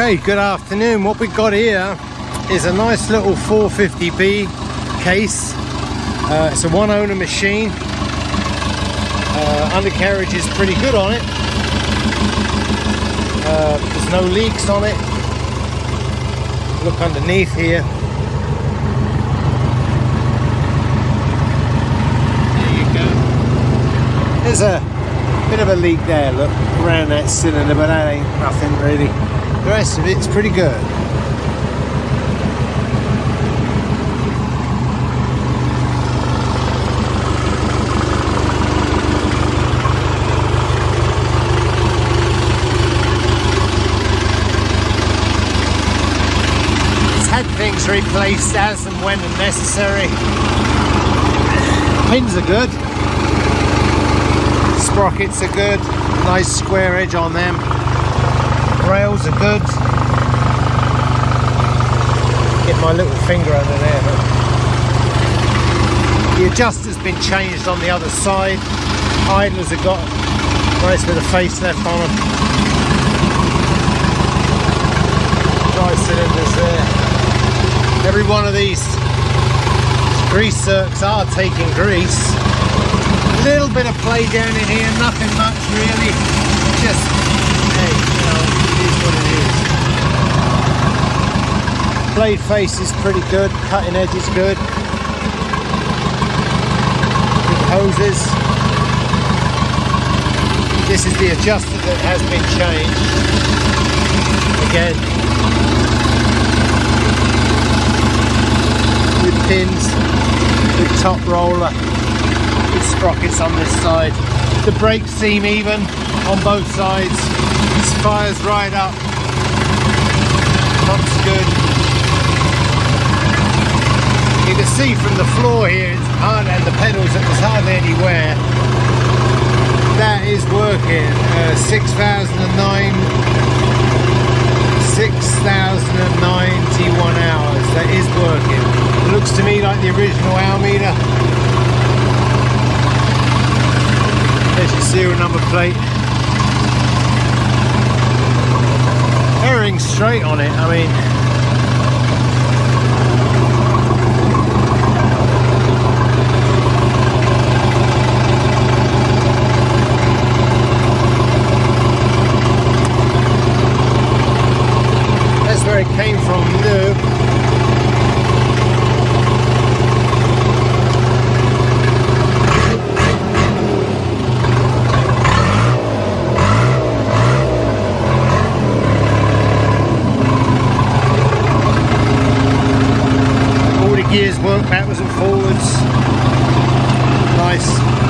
Okay, good afternoon. What we got here is a nice little 450B case. It's a one owner machine. Undercarriage is pretty good on it. There's no leaks on it. Look underneath here. There you go. There's a bit of a leak there, look, around that cylinder, but that ain't nothing really. The rest of it's pretty good. It's had things replaced as and when necessary. Pins are good. Sprockets are good. Nice square edge on them. Rails are good. Get my little finger under there. But the adjuster's been changed on the other side. Idlers have got nice with a face left on them. Nice cylinders there. Every one of these grease circs are taking grease. A little bit of play down in here, nothing much really. Just, hey, you know. Blade face is pretty good, cutting edge is good. Big hoses. This is the adjuster that has been changed. Again. With pins, with top roller, with sprockets on this side. The brakes seem even on both sides. This fires right up. Pump's good. You can see from the floor here, it's hard, and the pedals, that there's hardly anywhere. That is working. 6,091 hours. That is working. It looks to me like the original hour meter. There's your serial number plate. Erring straight on it, I mean. It came from new. All the gears work backwards and forwards. Nice.